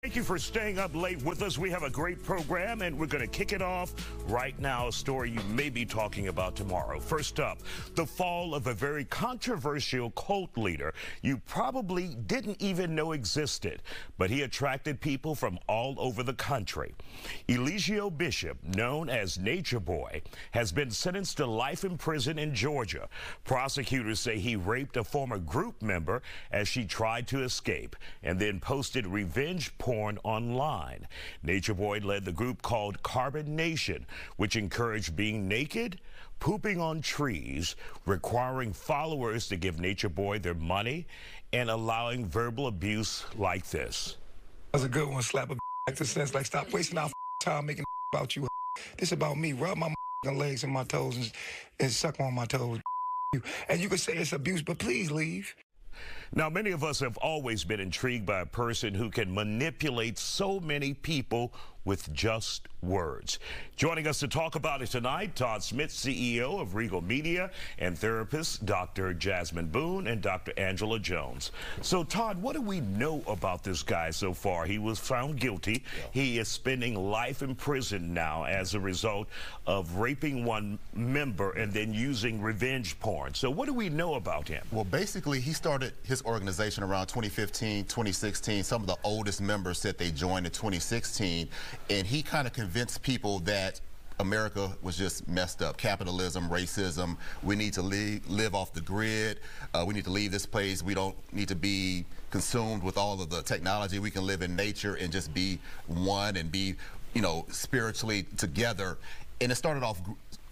Thank you for staying up late with us. We have a great program, and we're going to kick it off right now, a story you may be talking about tomorrow. First up, the fall of a very controversial cult leader you probably didn't even know existed, but he attracted people from all over the country. Eligio Bishop, known as Nature Boy, has been sentenced to life in prison in Georgia. Prosecutors say he raped a former group member as she tried to escape and then posted revenge porn online. Nature Boy led the group called Carbon Nation, which encouraged being naked, pooping on trees, requiring followers to give Nature Boy their money, and allowing verbal abuse like this. That's a good one. Slap a back to sense. Like, stop wasting our time making about you. This about me. Rub my legs and my toes and suck on my toes. And you can say it's abuse, but please leave. Now, many of us have always been intrigued by a person who can manipulate so many people with just words. Joining us to talk about it tonight, Todd Smith, CEO of Regal Media, and therapists Dr. Jasmine Boone and Dr. Angela Jones. So, Todd, what do we know about this guy so far? He was found guilty. Yeah. He is spending life in prison now as a result of raping one member and then using revenge porn. So what do we know about him? Well, basically, he started his organization around 2015, 2016. Some of the oldest members said they joined in 2016. And he kind of convinced people that America was just messed up. Capitalism, racism, we need to live off the grid, we need to leave this place, we don't need to be consumed with all of the technology, we can live in nature and just be one and be, you know, spiritually together. And it started off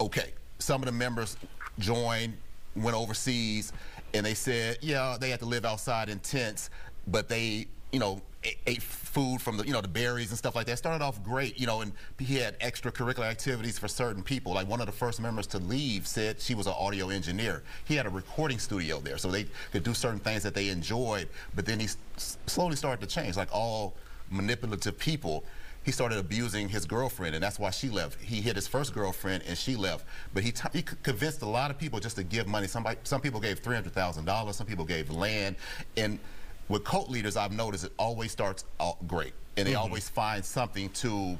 okay. Some of the members joined, went overseas, and they said, yeah, they had to live outside in tents, but they, you know, ate food from the, you know, the berries and stuff like that. It started off great, you know, and he had extracurricular activities for certain people. Like, one of the first members to leave said she was an audio engineer. He had a recording studio there, so they could do certain things that they enjoyed. But then he slowly started to change. Like all manipulative people, he started abusing his girlfriend, and that's why she left. He hit his first girlfriend, and she left. But he convinced a lot of people just to give money. Some people gave $300,000, some people gave land, and with cult leaders, I've noticed it always starts out great, and they always find something to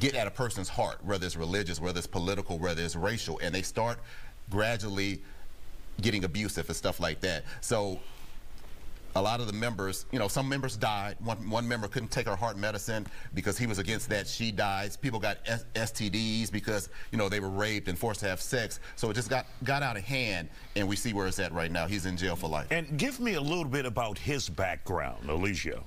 get at a person's heart, whether it's religious, whether it's political, whether it's racial, and they start gradually getting abusive and stuff like that. So a lot of the members, you know, some members died. One member couldn't take her heart medicine because he was against that. She died. People got STDs because, you know, they were raped and forced to have sex. So it just got out of hand, and we see where it's at right now. He's in jail for life. And give me a little bit about his background, Eligio.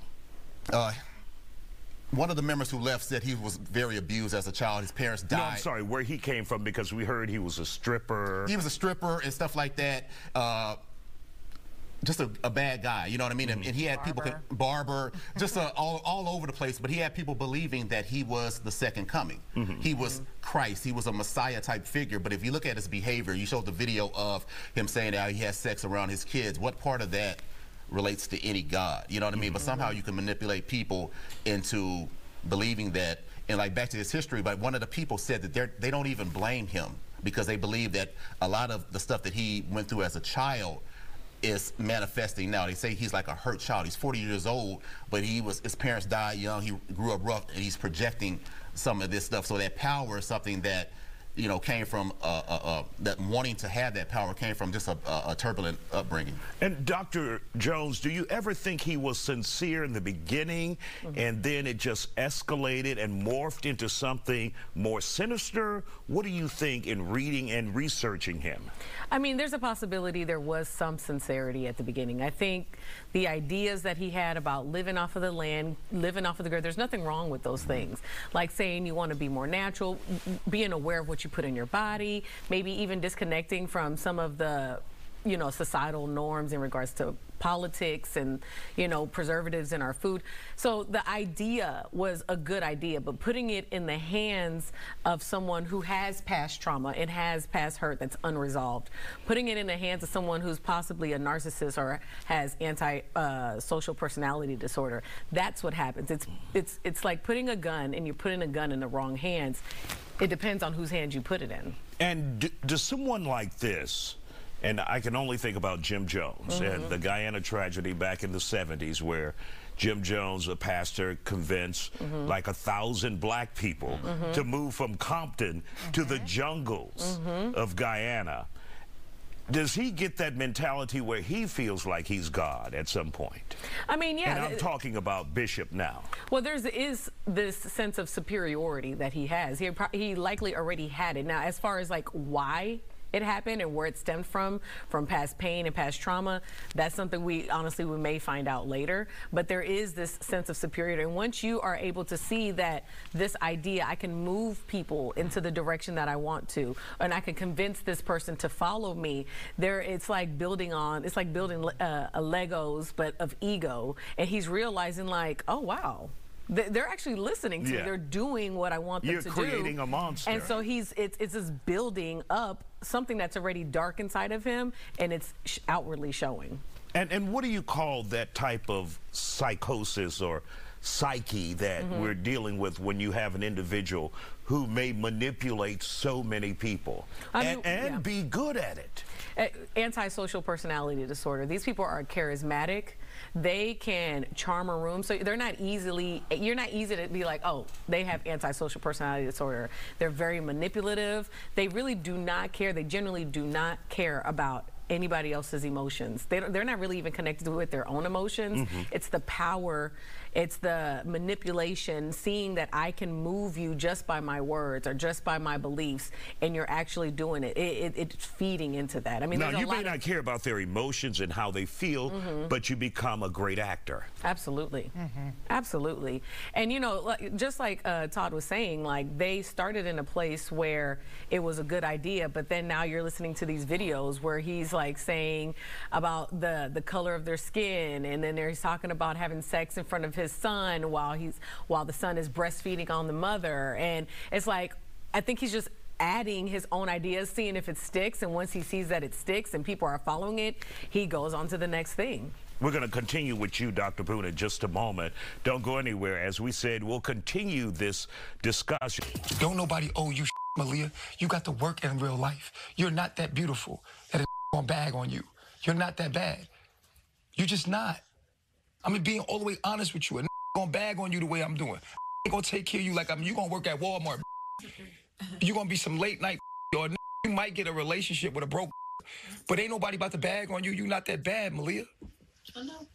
One of the members who left said he was very abused as a child. His parents died. No, I'm sorry, where he came from, because we heard he was a stripper. He was a stripper and stuff like that. Just a bad guy, you know what I mean? And he had barber, just all over the place, but he had people believing that he was the second coming. He was Christ, he was a Messiah type figure. But if you look at his behavior, you showed the video of him saying that he has sex around his kids. What part of that relates to any God, you know what I mean? But somehow you can manipulate people into believing that. And like, back to his history, but one of the people said that they don't even blame him, because they believe that a lot of the stuff that he went through as a child is manifesting now. They say he's like a hurt child. He's 40 years old, but his parents died young. He grew up rough, and he's projecting some of this stuff. So that power is something that, you know, came from that wanting to have that power came from just a turbulent upbringing. And Dr. Jones, do you ever think he was sincere in the beginning, and then it just escalated and morphed into something more sinister? What do you think in reading and researching him? I mean, there's a possibility there was some sincerity at the beginning. I think the ideas that he had about living off of the land, living off of the grid, there's nothing wrong with those things. Like saying you want to be more natural, being aware of what you put in your body, maybe even disconnecting from some of the, you know, societal norms in regards to politics and, you know, preservatives in our food. So the idea was a good idea, but putting it in the hands of someone who has past trauma and has past hurt that's unresolved, putting it in the hands of someone who's possibly a narcissist or has anti-social personality disorder, that's what happens. It's like putting a gun, and you're putting a gun in the wrong hands. It depends on whose hands you put it in. And does someone like this, and I can only think about Jim Jones and the Guyana tragedy back in the 70s, where Jim Jones, a pastor, convinced like 1,000 black people to move from Compton to the jungles of Guyana. Does he get that mentality where he feels like he's God at some point? I mean, yeah. And I'm talking about Bishop now. Well, there is this sense of superiority that he has. He likely already had it. Now, as far as like why it happened and where it stemmed from past pain and past trauma, that's something we honestly we may find out later. But there is this sense of superiority. And once you are able to see that this idea, I can move people into the direction that I want to, and I can convince this person to follow me, there it's like building on, it's like building a Legos, but of ego. And he's realizing like, oh, wow. They're actually listening to me. They're doing what I want them to do. You're creating a monster. And so it's just building up something that's already dark inside of him, and it's outwardly showing. And what do you call that type of psychosis or psyche that we're dealing with when you have an individual who may manipulate so many people and be good at it? Antisocial personality disorder. These people are charismatic. They can charm a room. So they're not easily, you're not easy to be like, oh, they have antisocial personality disorder. They're very manipulative. They really do not care. They generally do not care about anybody else's emotions. They're not really even connected with their own emotions. It's the power, it's the manipulation, seeing that I can move you just by my words or just by my beliefs, and you're actually doing it. It's feeding into that. I mean, now, you may not care about their emotions and how they feel, but you become a great actor. Absolutely. Absolutely. And, you know, just like Todd was saying, like, they started in a place where it was a good idea, but then now you're listening to these videos where he's like saying about the color of their skin, and then he's talking about having sex in front of his son while the son is breastfeeding on the mother. And it's like, I think he's just adding his own ideas, seeing if it sticks, and once he sees that it sticks and people are following it, he goes on to the next thing. We're going to continue with you, Dr. Boone, in just a moment. Don't go anywhere. As we said, we'll continue this discussion. Don't nobody owe you, Malia. You got to work in real life. You're not that beautiful that a gonna bag on you. You're not that bad. You're just not. I mean, being all the way honest with you, and gonna bag on you the way I'm doing. I gonna take care of you like I'm. You gonna work at Walmart. You gonna be some late night, or you might get a relationship with a broke. But ain't nobody about to bag on you. You not that bad, Malia. I know.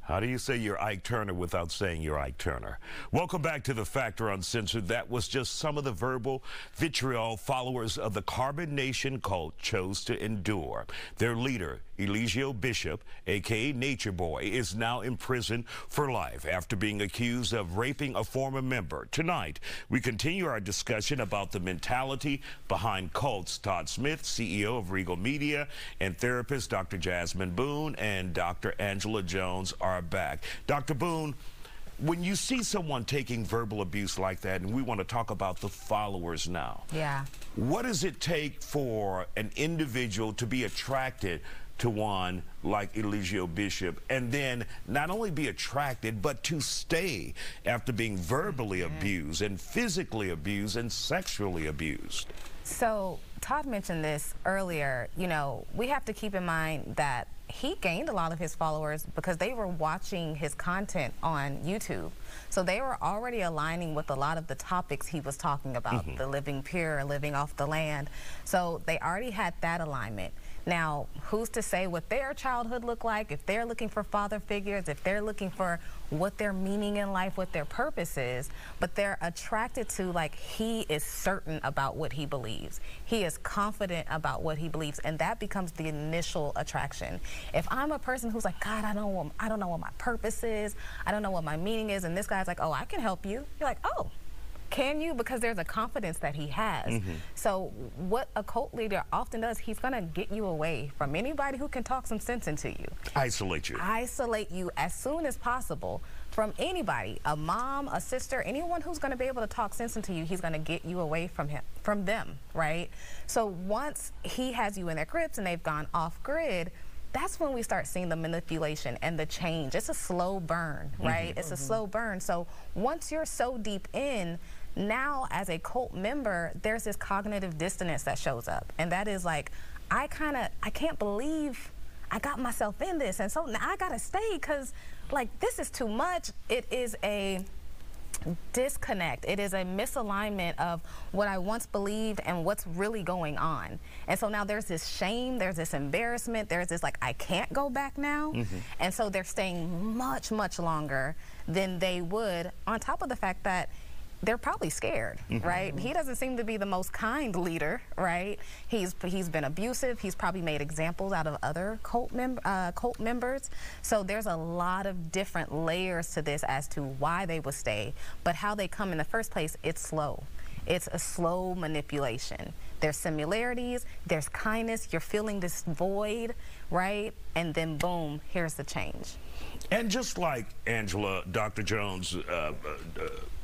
How do you say you're Ike Turner without saying you're Ike Turner? Welcome back to The Factor Uncensored. That was just some of the verbal vitriol followers of the Carbon Nation cult chose to endure. Their leader, Eligio Bishop, a.k.a. Nature Boy, is now in prison for life after being accused of raping a former member. Tonight, we continue our discussion about the mentality behind cults. Todd Smith, CEO of Regal Media, and therapists Dr. Jasmine Boone and Dr. Angela Jones are back. Dr. Boone, when you see someone taking verbal abuse like that, and we want to talk about the followers now. Yeah. What does it take for an individual to be attracted to one like Eligio Bishop, and then not only be attracted, but to stay after being verbally abused and physically abused and sexually abused? So Todd mentioned this earlier. You know, we have to keep in mind that he gained a lot of his followers because they were watching his content on YouTube. So they were already aligning with a lot of the topics he was talking about, the living pure, living off the land. So they already had that alignment. Now, who's to say what their childhood looked like, if they're looking for father figures, if they're looking for what their meaning in life, what their purpose is, but they're attracted to, like, he is certain about what he believes. He is confident about what he believes, and that becomes the initial attraction. If I'm a person who's like, God, I don't know what my purpose is, I don't know what my meaning is, and this guy's like, oh, I can help you. You're like, oh. Can you? Because there's a confidence that he has. So what a cult leader often does, he's going to get you away from anybody who can talk some sense into you. Isolate you. Isolate you as soon as possible from anybody, a mom, a sister, anyone who's going to be able to talk sense into you, he's going to get you away from him, from them, right? So once he has you in their grips and they've gone off grid, that's when we start seeing the manipulation and the change. It's a slow burn, right? It's a slow burn. So once you're so deep in, now, as a cult member, there's this cognitive dissonance that shows up, and that is like, I can't believe I got myself in this, and so now I gotta stay because like, this is too much. It is a disconnect. It is a misalignment of what I once believed and what's really going on. And so now there's this shame, there's this embarrassment, there's this like, I can't go back now. Mm-hmm. And so they're staying much, much longer than they would, on top of the fact that they're probably scared, mm-hmm. right? He doesn't seem to be the most kind leader, right? He's been abusive. He's probably made examples out of other cult members. So there's a lot of different layers to this as to why they will stay, but how they come in the first place, it's slow. It's a slow manipulation. There's similarities, there's kindness, you're feeling this void, right? And then boom, here's the change. And just like Angela, Dr. Jones,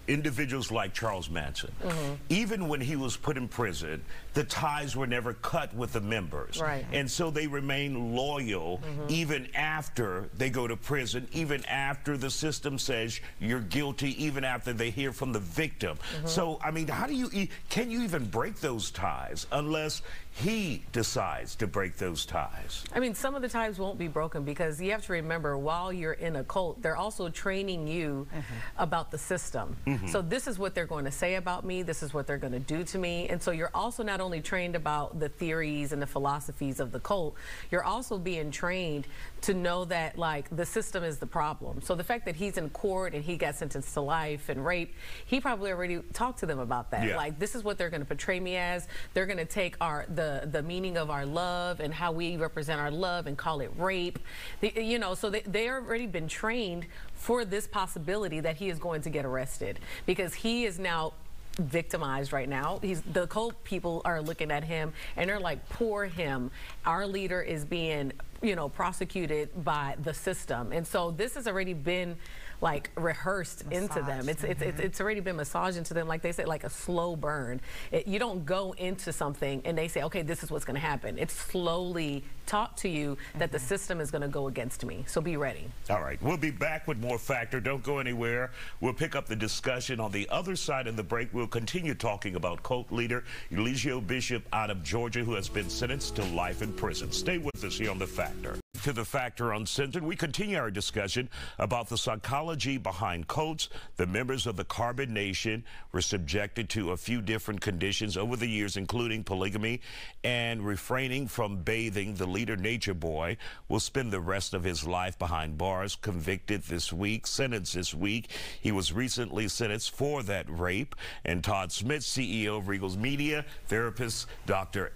individuals like Charles Manson, mm-hmm. even when he was put in prison, the ties were never cut with the members. Right. And so they remain loyal mm-hmm. even after they go to prison, even after the system says you're guilty, even after they hear from the victim. Mm-hmm. So, I mean, how do you, can you even break those ties unless he decides to break those ties? I mean, some of the ties won't be broken because you have to remember, while you're in a cult, they're also training you mm-hmm. about the system. Mm-hmm. So this is what they're going to say about me, this is what they're going to do to me. And so you're also not only trained about the theories and the philosophies of the cult, you're also being trained to know that, like, the system is the problem. So the fact that he's in court and he got sentenced to life and rape, he probably already talked to them about that. Yeah. Like, this is what they're going to portray me as. They're going to take the meaning of our love and how we represent our love and call it rape. You know, so they already been trained for this possibility that he is going to get arrested, because he is now victimized right now. The cult people are looking at him and they're like, poor him. Our leader is being, you know, prosecuted by the system. And so this has already been like rehearsed into them. It's already been massaged into them. Like they said, like a slow burn. You don't go into something and they say, okay, this is what's going to happen. It's slowly taught to you that the system is going to go against me. So be ready. All right. We'll be back with more Factor. Don't go anywhere. We'll pick up the discussion on the other side of the break. We'll continue talking about cult leader Eligio Bishop out of Georgia, who has been sentenced to life in prison. Stay with us here on The Factor. To The Factor Uncensored, we continue our discussion about the psychology behind cults. The members of the Carbon Nation were subjected to a few different conditions over the years, including polygamy and refraining from bathing. The leader, Nature Boy, will spend the rest of his life behind bars, convicted this week, sentenced this week. He was recently sentenced for that rape. And Todd Smith, CEO of Regal Media, therapist Dr.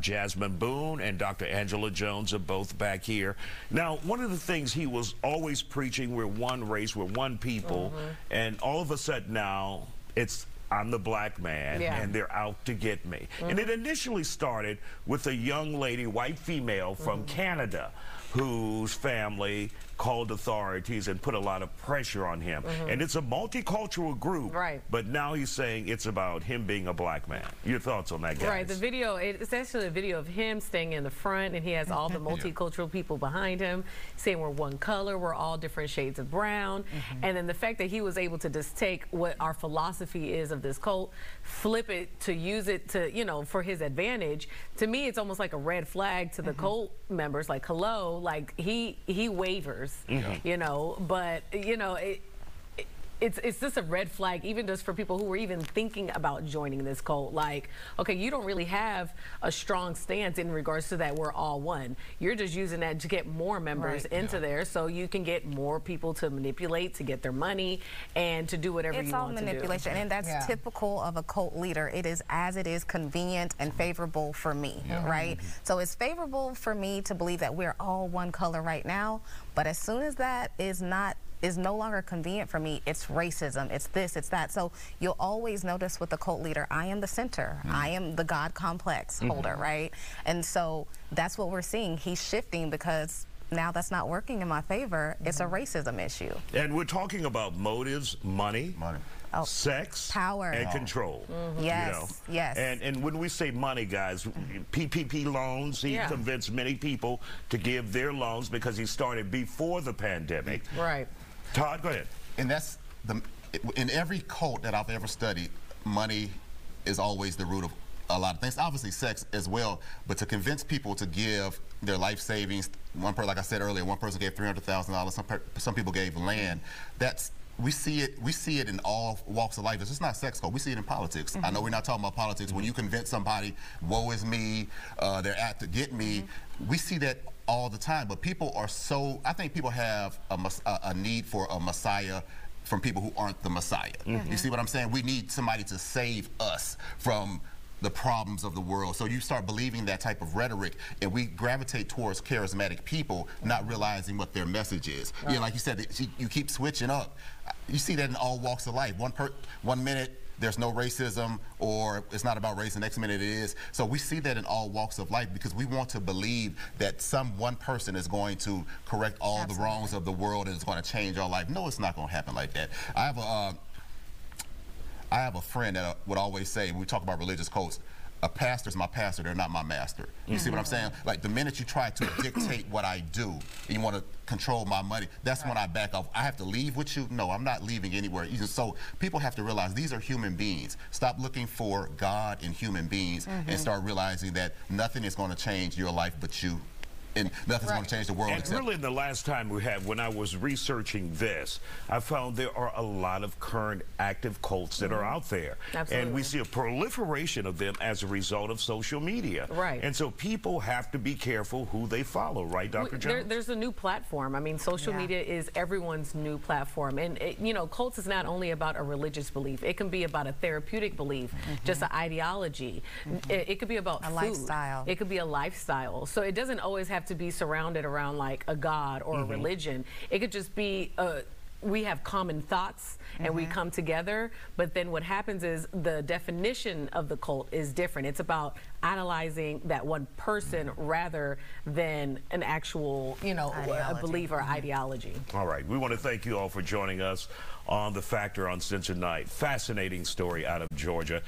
Jasmine Boone and Dr. Angela Jones are both back here. Now, one of the things he was always preaching, we're one race, we're one people, mm-hmm. and all of a sudden now, it's I'm the black man, yeah. and they're out to get me. Mm-hmm. And it initially started with a young lady, white female from mm-hmm. Canada, whose family called authorities and put a lot of pressure on him. Mm-hmm. And it's a multicultural group, right? But now he's saying it's about him being a black man. Your thoughts on that, guys? Right, the video, it's actually a video of him staying in the front, and he has all the multicultural people behind him saying we're one color, we're all different shades of brown. Mm-hmm. And then the fact that he was able to just take what our philosophy is of this cult, flip it to use it to, you know, for his advantage. To me, it's almost like a red flag to the mm-hmm. cult members, like, hello, like he wavers, yeah. you know, but, you know, it's just a red flag, even just for people who were even thinking about joining this cult. Like, okay, you don't really have a strong stance in regards to that we're all one. You're just using that to get more members right. into yeah. there, so you can get more people to manipulate, to get their money, and to do whatever you want to do. It's all manipulation, and that's yeah. typical of a cult leader. It is as it is convenient and favorable for me, yeah. right? Mm-hmm. So it's favorable for me to believe that we're all one color right now, but as soon as that is not is no longer convenient for me, it's racism, it's this, it's that. So you'll always notice with the cult leader, I am the center, mm-hmm. I am the God complex mm-hmm. holder, right? And so that's what we're seeing. He's shifting because now that's not working in my favor. Mm-hmm. It's a racism issue. And we're talking about motives, money. Oh, sex, power, and control. Mm-hmm. Yes, you know? Yes. And when we say money, guys, PPP loans, he yeah. convinced many people to give their loans because he started before the pandemic. Right. Todd, go ahead. And that's in every cult that I've ever studied, money is always the root of a lot of things, obviously sex as well, but to convince people to give their life savings, like I said earlier, one person gave $300,000, some people gave land. That's, we see it in all walks of life. It's just not sex code. We see it in politics. Mm-hmm. I know we're not talking about politics. Mm-hmm. When you convince somebody, woe is me, they're out to get me, mm-hmm. we see that all the time. But people are so, I think people have a need for a messiah from people who aren't the messiah. Mm-hmm. You see what I'm saying? We need somebody to save us from the problems of the world. So you start believing that type of rhetoric, and we gravitate towards charismatic people, not realizing what their message is. Right. You know, like you said, you keep switching up. You see that in all walks of life. One minute there's no racism, or it's not about race, the next minute it is. So we see that in all walks of life because we want to believe that one person is going to correct all Absolutely. The wrongs of the world and it's going to change our life. No, it's not going to happen like that. I have a friend that would always say, when we talk about religious cults, a pastor's my pastor, they're not my master. You see what I'm saying? Like, the minute you try to dictate what I do, and you want to control my money, that's when I back off. I have to leave with you? No, I'm not leaving anywhere. So people have to realize these are human beings. Stop looking for God in human beings and start realizing that nothing is going to change your life but you. And nothing's going to change the world. And really, the last time we had, when I was researching this, I found there are a lot of current active cults that are out there. Absolutely. And we see a proliferation of them as a result of social media. Right. And so people have to be careful who they follow, right, Dr. Jones? There's a new platform. I mean, social media is everyone's new platform. And, cults is not only about a religious belief. It can be about a therapeutic belief, just an ideology. It could be about a food. Lifestyle. It could be a lifestyle. So it doesn't always have to be surrounded around like a god or a religion. It could just be we have common thoughts and we come together, but then what happens is the definition of the cult is different. It's about idolizing that one person rather than an actual, a belief or ideology. All right, we want to thank you all for joining us on The Factor on Censor Night. Fascinating story out of Georgia.